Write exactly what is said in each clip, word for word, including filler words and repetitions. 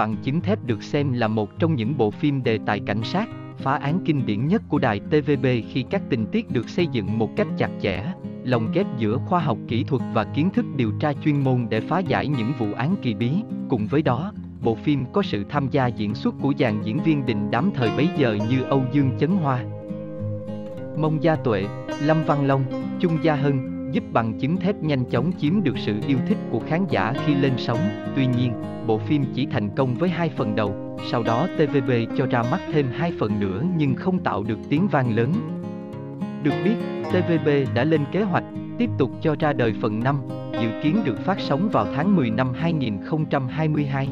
Bằng chứng thép được xem là một trong những bộ phim đề tài cảnh sát, phá án kinh điển nhất của đài T V B khi các tình tiết được xây dựng một cách chặt chẽ, lồng ghép giữa khoa học kỹ thuật và kiến thức điều tra chuyên môn để phá giải những vụ án kỳ bí. Cùng với đó, bộ phim có sự tham gia diễn xuất của dàn diễn viên đình đám thời bấy giờ như Âu Dương Chấn Hoa, Mông Gia Tuệ, Lâm Văn Long, Chung Gia Hân, giúp Bằng chứng thép nhanh chóng chiếm được sự yêu thích của khán giả khi lên sóng. Tuy nhiên, bộ phim chỉ thành công với hai phần đầu, sau đó T V B cho ra mắt thêm hai phần nữa nhưng không tạo được tiếng vang lớn. Được biết, T V B đã lên kế hoạch tiếp tục cho ra đời phần năm, dự kiến được phát sóng vào tháng mười năm hai nghìn không trăm hai mươi hai.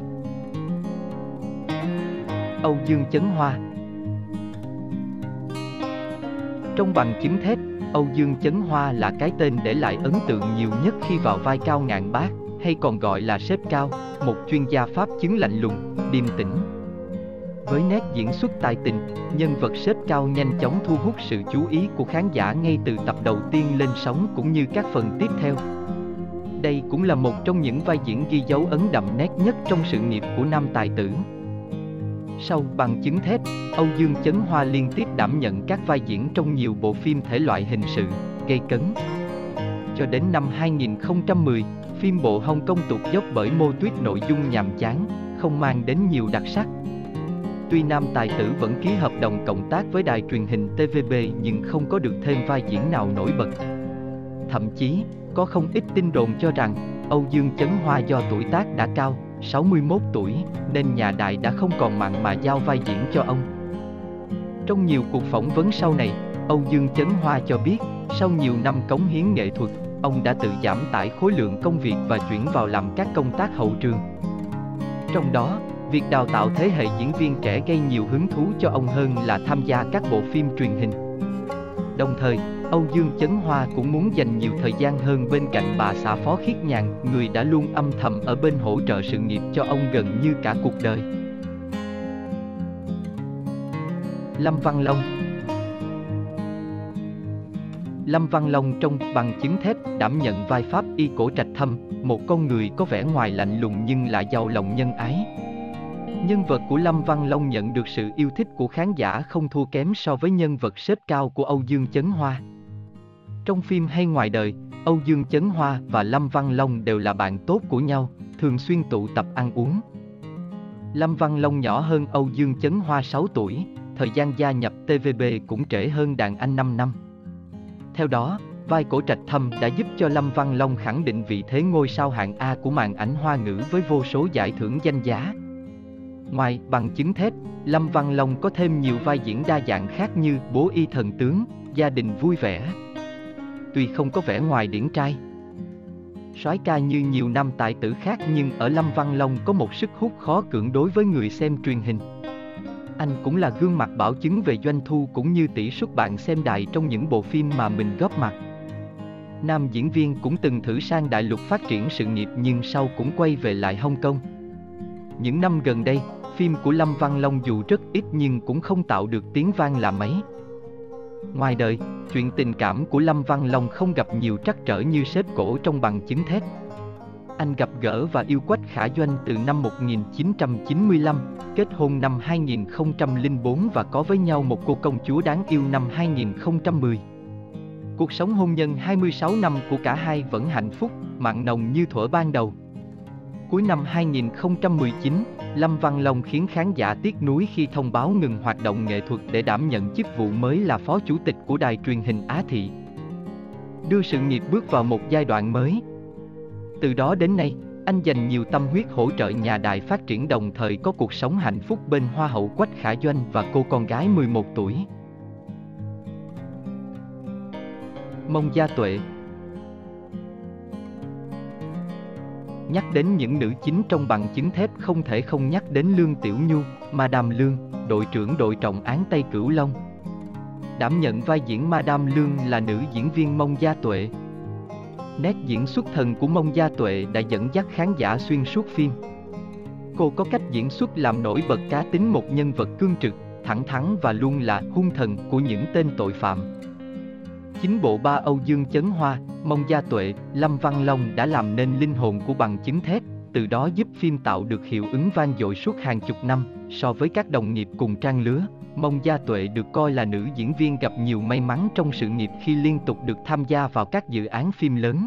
Âu Dương Chấn Hoa. Trong Bằng chứng thép, Âu Dương Chấn Hoa là cái tên để lại ấn tượng nhiều nhất khi vào vai Cao Ngạn Bác, hay còn gọi là Sếp Cao, một chuyên gia pháp chứng lạnh lùng, điềm tĩnh. Với nét diễn xuất tài tình, nhân vật Sếp Cao nhanh chóng thu hút sự chú ý của khán giả ngay từ tập đầu tiên lên sóng cũng như các phần tiếp theo. Đây cũng là một trong những vai diễn ghi dấu ấn đậm nét nhất trong sự nghiệp của nam tài tử. Sau Bằng chứng thép, Âu Dương Chấn Hoa liên tiếp đảm nhận các vai diễn trong nhiều bộ phim thể loại hình sự, gây cấn. Cho đến năm hai nghìn không trăm mười, phim bộ Hồng Kông tụt dốc bởi mô tuyết nội dung nhàm chán, không mang đến nhiều đặc sắc. Tuy nam tài tử vẫn ký hợp đồng cộng tác với đài truyền hình T V B nhưng không có được thêm vai diễn nào nổi bật. Thậm chí, có không ít tin đồn cho rằng Âu Dương Chấn Hoa do tuổi tác đã cao, sáu mươi mốt tuổi, nên nhà đài đã không còn mặn mà giao vai diễn cho ông. Trong nhiều cuộc phỏng vấn sau này, Âu Dương Chấn Hoa cho biết, sau nhiều năm cống hiến nghệ thuật, ông đã tự giảm tải khối lượng công việc và chuyển vào làm các công tác hậu trường. Trong đó, việc đào tạo thế hệ diễn viên trẻ gây nhiều hứng thú cho ông hơn là tham gia các bộ phim truyền hình. Đồng thời, Âu Dương Chấn Hoa cũng muốn dành nhiều thời gian hơn bên cạnh bà xã Phó Khiết Nhàn, người đã luôn âm thầm ở bên hỗ trợ sự nghiệp cho ông gần như cả cuộc đời. Lâm Văn Long. Lâm Văn Long trong Bằng chứng thép đảm nhận vai pháp y Cổ Trạch Thâm, một con người có vẻ ngoài lạnh lùng nhưng lại giàu lòng nhân ái. Nhân vật của Lâm Văn Long nhận được sự yêu thích của khán giả không thua kém so với nhân vật Sếp Cao của Âu Dương Chấn Hoa. Trong phim hay ngoài đời, Âu Dương Chấn Hoa và Lâm Văn Long đều là bạn tốt của nhau, thường xuyên tụ tập ăn uống. Lâm Văn Long nhỏ hơn Âu Dương Chấn Hoa sáu tuổi, thời gian gia nhập T V B cũng trễ hơn đàn anh năm năm. Theo đó, vai Cổ Trạch Thâm đã giúp cho Lâm Văn Long khẳng định vị thế ngôi sao hạng A của màn ảnh Hoa ngữ với vô số giải thưởng danh giá. Ngoài Bằng chứng thép, Lâm Văn Long có thêm nhiều vai diễn đa dạng khác như Bố y thần tướng, Gia đình vui vẻ. Tuy không có vẻ ngoài điển trai, soái ca như nhiều nam tài tử khác nhưng ở Lâm Văn Long có một sức hút khó cưỡng đối với người xem truyền hình. Anh cũng là gương mặt bảo chứng về doanh thu cũng như tỷ suất bạn xem đài trong những bộ phim mà mình góp mặt. Nam diễn viên cũng từng thử sang đại lục phát triển sự nghiệp nhưng sau cũng quay về lại Hồng Kông. Những năm gần đây, phim của Lâm Văn Long dù rất ít nhưng cũng không tạo được tiếng vang là mấy. Ngoài đời, chuyện tình cảm của Lâm Văn Long không gặp nhiều trắc trở như Sếp Cổ trong Bằng chứng thép. Anh gặp gỡ và yêu Quách Khả Doanh từ năm một nghìn chín trăm chín mươi lăm, kết hôn năm hai nghìn không trăm lẻ bốn và có với nhau một cô công chúa đáng yêu năm hai nghìn không trăm mười. Cuộc sống hôn nhân hai mươi sáu năm của cả hai vẫn hạnh phúc, mặn nồng như thuở ban đầu. Cuối năm hai nghìn không trăm mười chín, Lâm Văn Long khiến khán giả tiếc nuối khi thông báo ngừng hoạt động nghệ thuật để đảm nhận chức vụ mới là Phó Chủ tịch của đài truyền hình Á Thị, đưa sự nghiệp bước vào một giai đoạn mới. Từ đó đến nay, anh dành nhiều tâm huyết hỗ trợ nhà đài phát triển, đồng thời có cuộc sống hạnh phúc bên Hoa hậu Quách Khả Doanh và cô con gái mười một tuổi. Mông Gia Tuệ. Nhắc đến những nữ chính trong Bằng chứng thép không thể không nhắc đến Lương Tiểu Nhu, Madame Lương, đội trưởng đội trọng án Tây Cửu Long. Đảm nhận vai diễn Madame Lương là nữ diễn viên Mông Gia Tuệ. Nét diễn xuất thần của Mông Gia Tuệ đã dẫn dắt khán giả xuyên suốt phim. Cô có cách diễn xuất làm nổi bật cá tính một nhân vật cương trực, thẳng thắn và luôn là hung thần của những tên tội phạm. Chính bộ ba Âu Dương Chấn Hoa, Mông Gia Tuệ, Lâm Văn Long đã làm nên linh hồn của Bằng chứng thép, từ đó giúp phim tạo được hiệu ứng vang dội suốt hàng chục năm. So với các đồng nghiệp cùng trang lứa, Mông Gia Tuệ được coi là nữ diễn viên gặp nhiều may mắn trong sự nghiệp khi liên tục được tham gia vào các dự án phim lớn.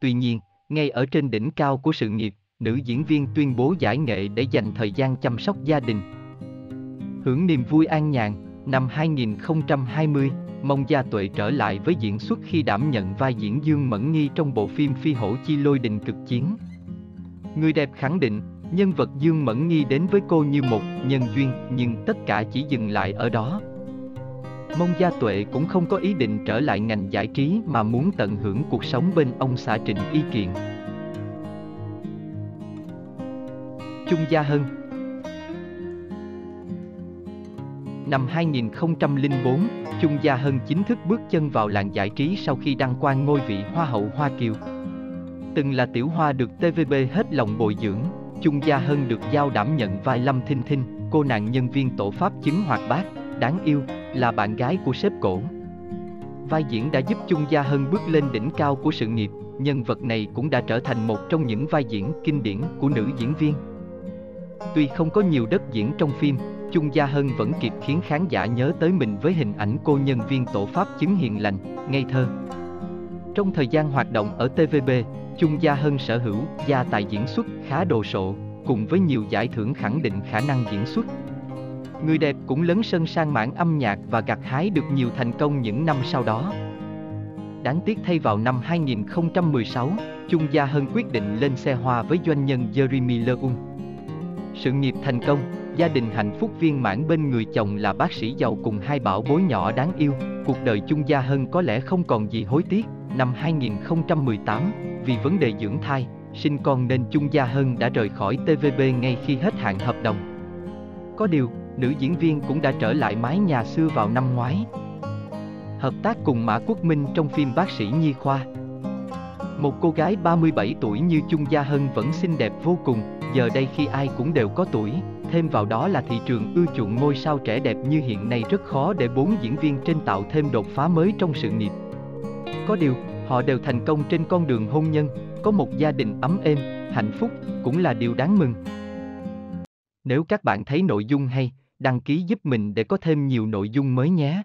Tuy nhiên, ngay ở trên đỉnh cao của sự nghiệp, nữ diễn viên tuyên bố giải nghệ để dành thời gian chăm sóc gia đình, hưởng niềm vui an nhàn. Năm hai nghìn không trăm hai mươi, Mông Gia Tuệ trở lại với diễn xuất khi đảm nhận vai diễn Dương Mẫn Nghi trong bộ phim Phi Hổ Chi Lôi Đình Cực Chiến. Người đẹp khẳng định, nhân vật Dương Mẫn Nghi đến với cô như một nhân duyên, nhưng tất cả chỉ dừng lại ở đó. Mông Gia Tuệ cũng không có ý định trở lại ngành giải trí mà muốn tận hưởng cuộc sống bên ông xã Trịnh Y Kiện. Chung Gia Hân. Năm hai nghìn không trăm lẻ bốn, Chung Gia Hân chính thức bước chân vào làng giải trí sau khi đăng quang ngôi vị Hoa hậu Hoa Kiều. Từng là tiểu hoa được tê vê bê hết lòng bồi dưỡng, Chung Gia Hân được giao đảm nhận vai Lâm Thinh Thinh, cô nàng nhân viên tổ pháp chứng hoạt bát, đáng yêu, là bạn gái của sếp cổ. Vai diễn đã giúp Chung Gia Hân bước lên đỉnh cao của sự nghiệp, nhân vật này cũng đã trở thành một trong những vai diễn kinh điển của nữ diễn viên. Tuy không có nhiều đất diễn trong phim, Chung Gia Hân vẫn kịp khiến khán giả nhớ tới mình với hình ảnh cô nhân viên tổ pháp chứng hiền lành, ngây thơ. Trong thời gian hoạt động ở tê vê bê, Chung Gia Hân sở hữu gia tài diễn xuất khá đồ sộ, cùng với nhiều giải thưởng khẳng định khả năng diễn xuất. Người đẹp cũng lấn sân sang mảng âm nhạc và gặt hái được nhiều thành công những năm sau đó. Đáng tiếc thay vào năm hai nghìn không trăm mười sáu, Chung Gia Hân quyết định lên xe hoa với doanh nhân Jeremy Leung. Sự nghiệp thành công, gia đình hạnh phúc viên mãn bên người chồng là bác sĩ giàu cùng hai bảo bối nhỏ đáng yêu. Cuộc đời Chung Gia Hân có lẽ không còn gì hối tiếc. Năm hai nghìn không trăm mười tám, vì vấn đề dưỡng thai, sinh con nên Chung Gia Hân đã rời khỏi tê vê bê ngay khi hết hạn hợp đồng. Có điều, nữ diễn viên cũng đã trở lại mái nhà xưa vào năm ngoái, hợp tác cùng Mã Quốc Minh trong phim Bác sĩ Nhi Khoa. Một cô gái ba mươi bảy tuổi như Chung Gia Hân vẫn xinh đẹp vô cùng, giờ đây khi ai cũng đều có tuổi, thêm vào đó là thị trường ưa chuộng ngôi sao trẻ đẹp như hiện nay rất khó để bốn diễn viên trên tạo thêm đột phá mới trong sự nghiệp. Có điều, họ đều thành công trên con đường hôn nhân, có một gia đình ấm êm, hạnh phúc, cũng là điều đáng mừng. Nếu các bạn thấy nội dung hay, đăng ký giúp mình để có thêm nhiều nội dung mới nhé.